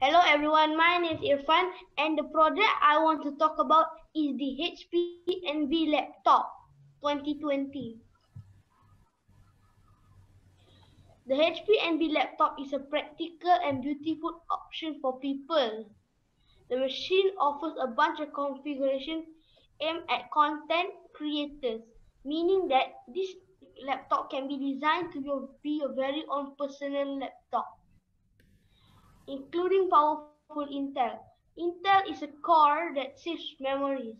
Hello everyone, my name is Irfan and the project I want to talk about is the HP Envy Laptop 2020. The HP Envy Laptop is a practical and beautiful option for people. The machine offers a bunch of configurations aimed at content creators, meaning that this laptop can be designed to be your very own personal laptop, including powerful Intel. Intel is a core that saves memories.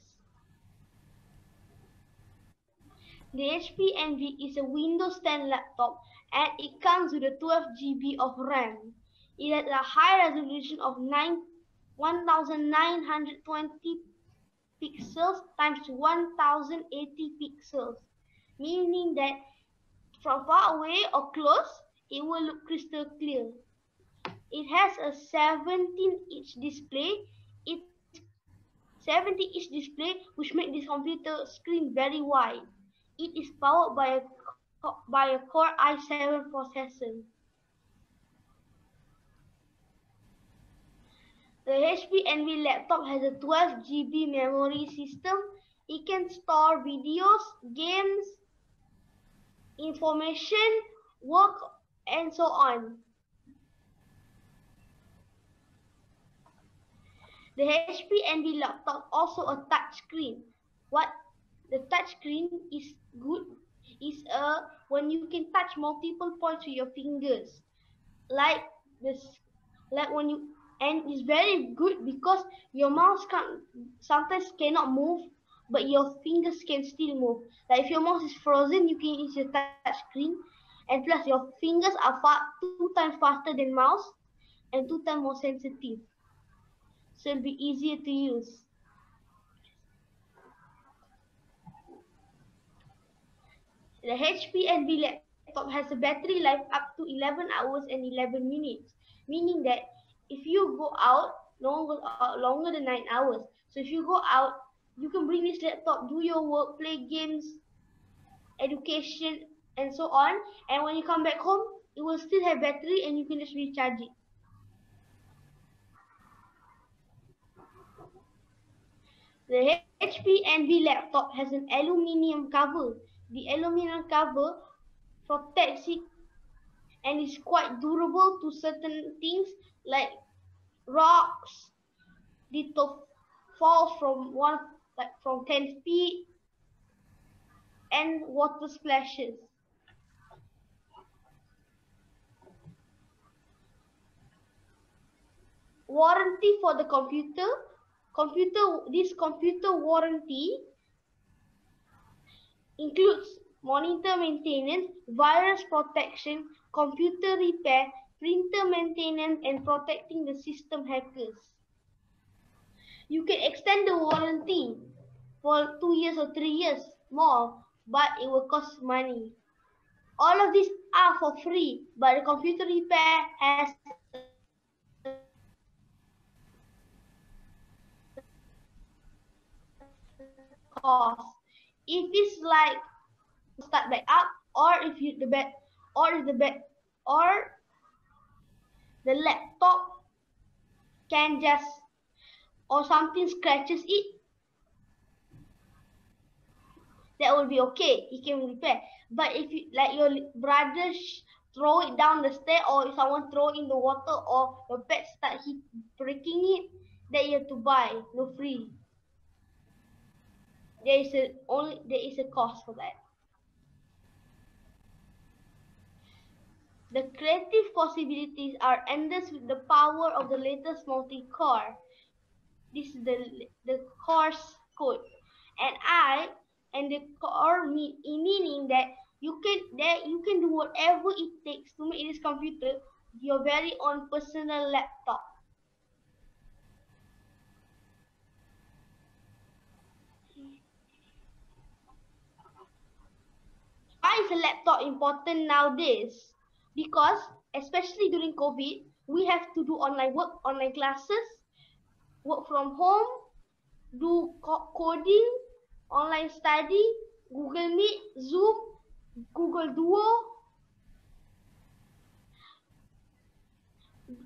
The HP Envy is a Windows 10 laptop and it comes with a 12 GB of RAM. It has a high resolution of 1920 pixels times 1080 pixels, meaning that from far away or close, it will look crystal clear. It has a 17-inch display. It's 70-inch display, which makes this computer screen very wide. It is powered by a Core i7 processor. The HP Envy laptop has a 12 GB memory system. It can store videos, games, information, work, and so on. The HP Envy laptop also a touch screen. What the touch screen is good is when you can touch multiple points with your fingers, like this, like when you, and it's very good because your mouse sometimes cannot move, but your fingers can still move. Like if your mouse is frozen, you can use your touch screen, and plus your fingers are two times faster than mouse, and 2 times more sensitive. So it'll be easier to use. The HP Envy laptop has a battery life up to 11 hours and 11 minutes, meaning that if you go out, no one goes out longer than 9 hours. So if you go out, you can bring this laptop, do your work, play games, education, and so on. And when you come back home, it will still have battery and you can just recharge it. The HP Envy laptop has an aluminium cover. The aluminium cover protects it and is quite durable to certain things like rocks, falls from 10 feet, and water splashes. Warranty for the computer. This computer warranty includes monitor maintenance, virus protection, computer repair, printer maintenance, and protecting the system hackers. You can extend the warranty for 2 years or 3 years more, but it will cost money. All of these are for free, but the computer repair has cost. If it's like start back up, or if you the laptop can just, or something scratches it, that will be okay. It can repair. But if you, like your brother throw it down the stair, or if someone throw in the water, or your pet start breaking it, that you have to buy, no free. There is a cost for that. The creative possibilities are endless with the power of the latest multi-core. This is the course code, and the core meaning that you can do whatever it takes to make this computer your very own personal laptop. Why is a laptop important nowadays? Because especially during COVID, we have to do online work, online classes, work from home, do coding, online study, Google Meet, Zoom, Google Duo,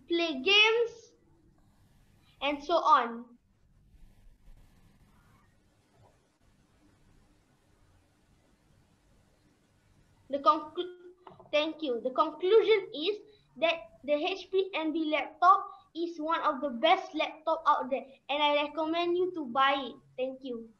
play games, and so on. The conclusion is that the HP Envy laptop is one of the best laptops out there, and I recommend you to buy it. Thank you.